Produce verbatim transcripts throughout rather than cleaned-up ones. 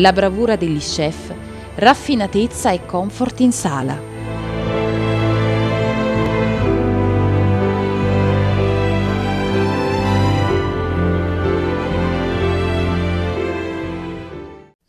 la bravura degli chef, raffinatezza e comfort in sala.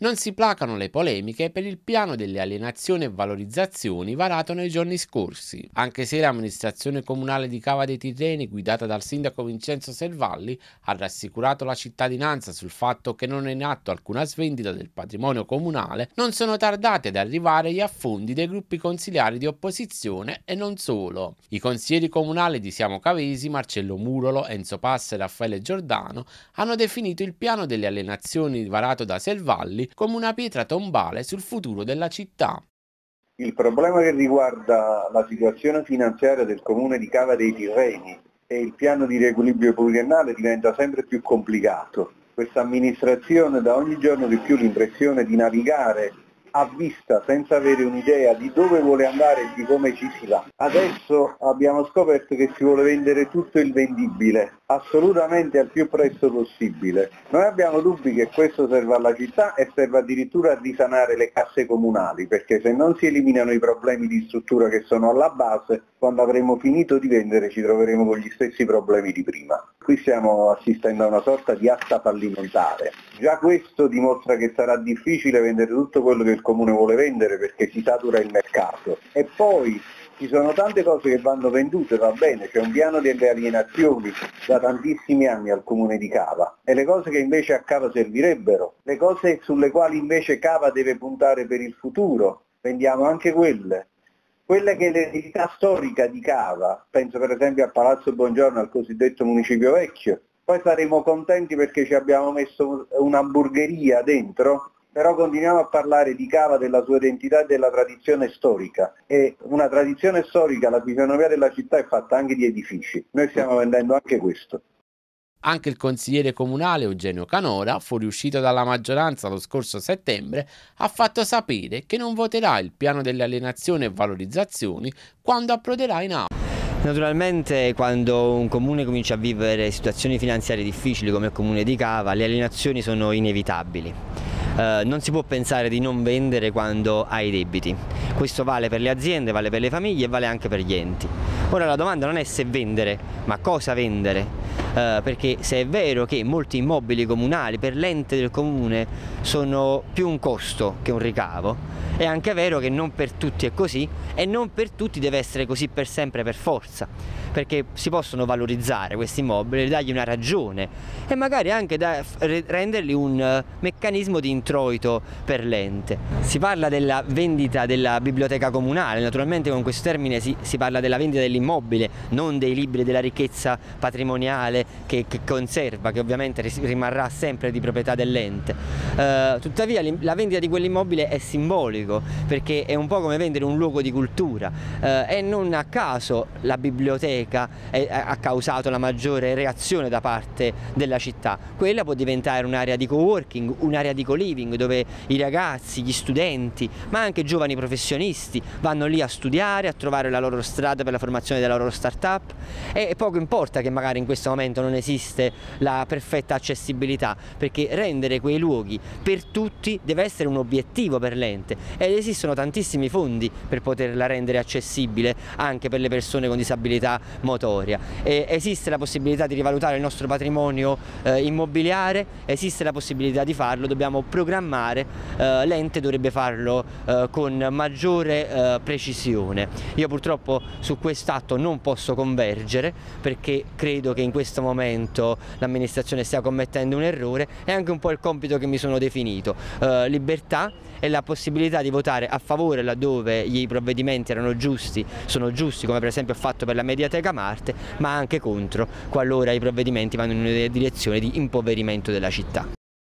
Non si placano le polemiche per il piano delle alienazioni e valorizzazioni varato nei giorni scorsi, anche se l'amministrazione comunale di Cava dei Tirreni, guidata dal sindaco Vincenzo Selvalli, ha rassicurato la cittadinanza sul fatto che non è in atto alcuna svendita del patrimonio comunale, non sono tardati ad arrivare gli affondi dei gruppi consiliari di opposizione e non solo. I consiglieri comunali di Siamo Cavesi, Marcello Murolo, Enzo Passa e Raffaele Giordano, hanno definito il piano delle alienazioni varato da Selvalli come una pietra tombale sul futuro della città. Il problema che riguarda la situazione finanziaria del comune di Cava dei Tirreni e il piano di riequilibrio pluriennale diventa sempre più complicato. Questa amministrazione dà ogni giorno di più l'impressione di navigare a vista senza avere un'idea di dove vuole andare e di come ci si va. Adesso abbiamo scoperto che si vuole vendere tutto il vendibile, assolutamente al più presto possibile. Noi abbiamo dubbi che questo serva alla città e serva addirittura a risanare le casse comunali, perché se non si eliminano i problemi di struttura che sono alla base, quando avremo finito di vendere ci troveremo con gli stessi problemi di prima. Qui stiamo assistendo a una sorta di asta fallimentare. Già questo dimostra che sarà difficile vendere tutto quello che il comune vuole vendere, perché si satura il mercato. E poi ci sono tante cose che vanno vendute, va bene, c'è un piano delle alienazioni da tantissimi anni al comune di Cava, e le cose che invece a Cava servirebbero, le cose sulle quali invece Cava deve puntare per il futuro, vendiamo anche quelle. Quella che è l'eredità storica di Cava, penso per esempio a Palazzo Buongiorno, al cosiddetto municipio vecchio, poi saremo contenti perché ci abbiamo messo un'hamburgeria dentro, però continuiamo a parlare di Cava, della sua identità e della tradizione storica, e una tradizione storica, la fisionomia della città è fatta anche di edifici, noi stiamo vendendo anche questo. Anche il consigliere comunale Eugenio Canora, fuoriuscito dalla maggioranza lo scorso settembre, ha fatto sapere che non voterà il piano delle alienazioni e valorizzazioni quando approderà in Aula. Naturalmente quando un comune comincia a vivere situazioni finanziarie difficili come il comune di Cava, le alienazioni sono inevitabili. Uh, non si può pensare di non vendere quando hai debiti. Questo vale per le aziende, vale per le famiglie e vale anche per gli enti. Ora la domanda non è se vendere, ma cosa vendere, uh, perché se è vero che molti immobili comunali per l'ente del comune sono più un costo che un ricavo, è anche vero che non per tutti è così e non per tutti deve essere così per sempre per forza, perché si possono valorizzare questi immobili, dargli una ragione e magari anche da renderli un meccanismo di introito per l'ente. Si parla della vendita della biblioteca comunale, naturalmente con questo termine si, si parla della vendita dell'immobile, non dei libri, della ricchezza patrimoniale che, che conserva, che ovviamente rimarrà sempre di proprietà dell'ente. Uh, tuttavia la vendita di quell'immobile è simbolico, perché è un po' come vendere un luogo di cultura uh, e non a caso la biblioteca ha causato la maggiore reazione da parte della città. Quella può diventare un'area di co-working, un'area di co-living dove i ragazzi, gli studenti, ma anche giovani professionisti vanno lì a studiare, a trovare la loro strada per la formazione della loro start-up, e poco importa che magari in questo momento non esiste la perfetta accessibilità, perché rendere quei luoghi per tutti deve essere un obiettivo per l'ente ed esistono tantissimi fondi per poterla rendere accessibile anche per le persone con disabilità motoria. E esiste la possibilità di rivalutare il nostro patrimonio eh, immobiliare, esiste la possibilità di farlo, dobbiamo programmare, eh, l'ente dovrebbe farlo eh, con maggiore eh, precisione. Io purtroppo su quest'atto non posso convergere, perché credo che in questo momento l'amministrazione stia commettendo un errore, è anche un po' il compito che mi sono definito, eh, libertà e la possibilità di votare a favore laddove i provvedimenti erano giusti, sono giusti come per esempio ho fatto per la Mediateca Marte, ma anche contro qualora i provvedimenti vanno in una direzione di impoverimento della città.